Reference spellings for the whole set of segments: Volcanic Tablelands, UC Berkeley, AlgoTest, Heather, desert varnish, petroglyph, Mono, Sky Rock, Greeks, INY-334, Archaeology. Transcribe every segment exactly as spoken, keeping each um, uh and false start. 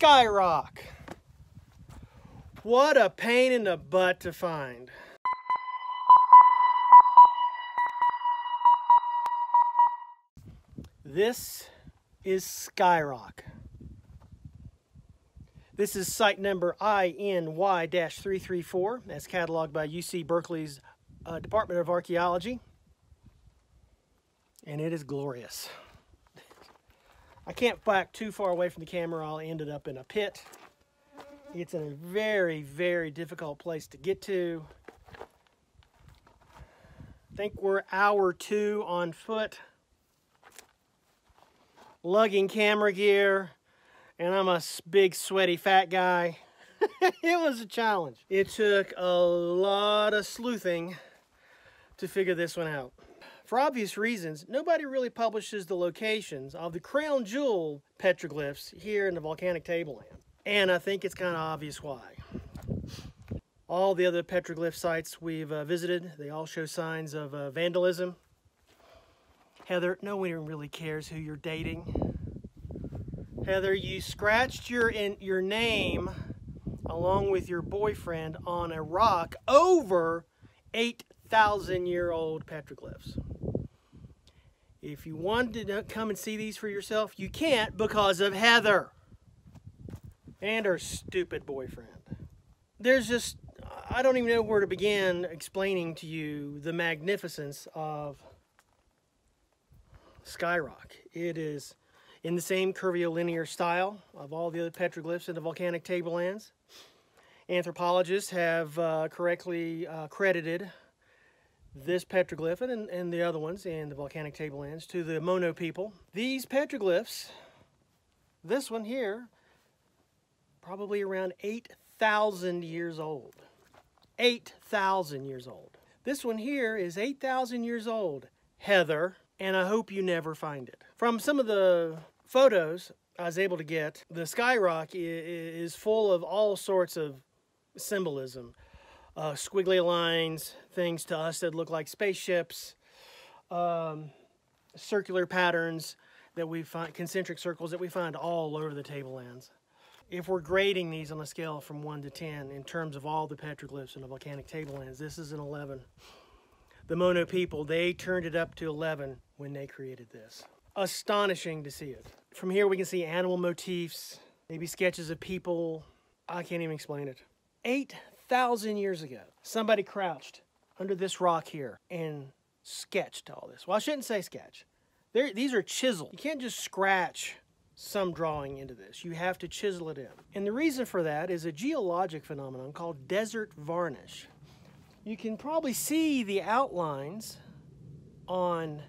Sky Rock. What a pain in the butt to find. This is Sky Rock. This is site number I N Y three three four, as cataloged by U C Berkeley's uh, Department of Archaeology. And it is glorious. I can't back too far away from the camera. I'll end it up in a pit. It's a very, very difficult place to get to. I think we're hour two on foot, lugging camera gear. And I'm a big, sweaty, fat guy. It was a challenge. It took a lot of sleuthing to figure this one out. For obvious reasons, nobody really publishes the locations of the crown jewel petroglyphs here in the volcanic tableland. And I think it's kind of obvious why. All the other petroglyph sites we've uh, visited, they all show signs of uh, vandalism. Heather, no one really cares who you're dating. Heather, you scratched your in, your name along with your boyfriend on a rock over eight thousand year old petroglyphs. If you wanted to come and see these for yourself, you can't because of Heather and her stupid boyfriend. There's just, I don't even know where to begin explaining to you the magnificence of Sky Rock. It is in the same curvilinear style of all the other petroglyphs in the volcanic tablelands. Anthropologists have uh, correctly uh, credited this petroglyph and, and the other ones in the volcanic tablelands to the Mono people. These petroglyphs, this one here, probably around eight thousand years old. eight thousand years old. This one here is eight thousand years old, Heather, and I hope you never find it. From some of the photos I was able to get, the Sky Rock is full of all sorts of symbolism. Uh, squiggly lines, things to us that look like spaceships, um, circular patterns that we find, concentric circles that we find all over the tablelands. If we're grading these on a scale from one to ten in terms of all the petroglyphs in the volcanic tablelands, this is an eleven. The Mono people, they turned it up to eleven when they created this. Astonishing to see it. From here we can see animal motifs, maybe sketches of people. I can't even explain it. eight thousand years ago, somebody crouched under this rock here and sketched all this. Well, I shouldn't say sketch. They're, these are chiseled. You can't just scratch some drawing into this. You have to chisel it in. And the reason for that is a geologic phenomenon called desert varnish. You can probably see the outlines on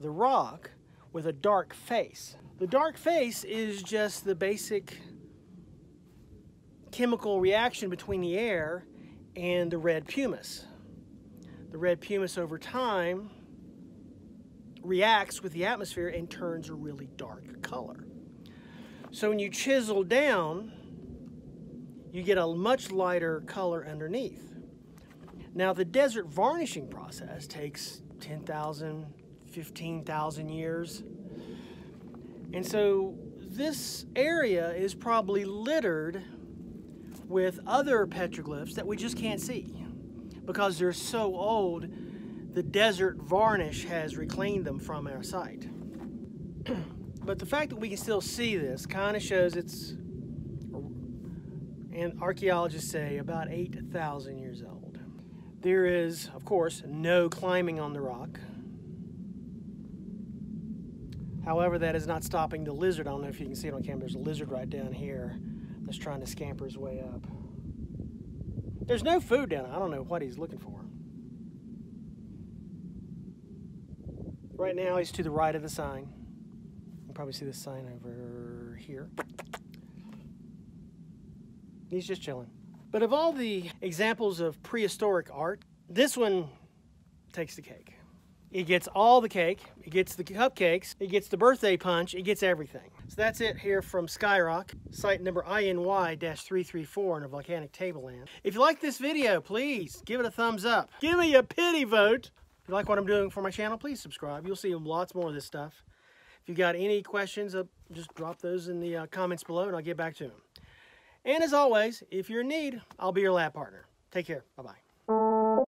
the rock with a dark face. The dark face is just the basic chemical reaction between the air and the red pumice. The red pumice over time reacts with the atmosphere and turns a really dark color. So when you chisel down, you get a much lighter color underneath. Now, the desert varnishing process takes ten thousand, fifteen thousand years. And so this area is probably littered with other petroglyphs that we just can't see. Because they're so old, the desert varnish has reclaimed them from our sight. But the fact that we can still see this kind of shows it's, and archaeologists say, about eight thousand years old. There is, of course, no climbing on the rock. However, that is not stopping the lizard. I don't know if you can see it on camera. There's a lizard right down here that's trying to scamper his way up. There's no food down there. I don't know what he's looking for. Right now, he's to the right of the sign. You can probably see the sign over here. He's just chilling. But of all the examples of prehistoric art, this one takes the cake. It gets all the cake, it gets the cupcakes, it gets the birthday punch, it gets everything. So that's it here from Sky Rock, site number I N Y three three four in the volcanic tableland. If you like this video, please give it a thumbs up. Give me a pity vote. If you like what I'm doing for my channel, please subscribe. You'll see lots more of this stuff. If you've got any questions, uh, just drop those in the uh, comments below and I'll get back to them. And as always, if you're in need, I'll be your lab partner. Take care. Bye-bye.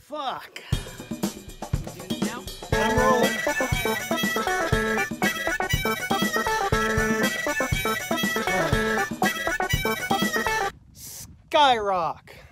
Fuck. Now? I'm rolling. Sky Rock.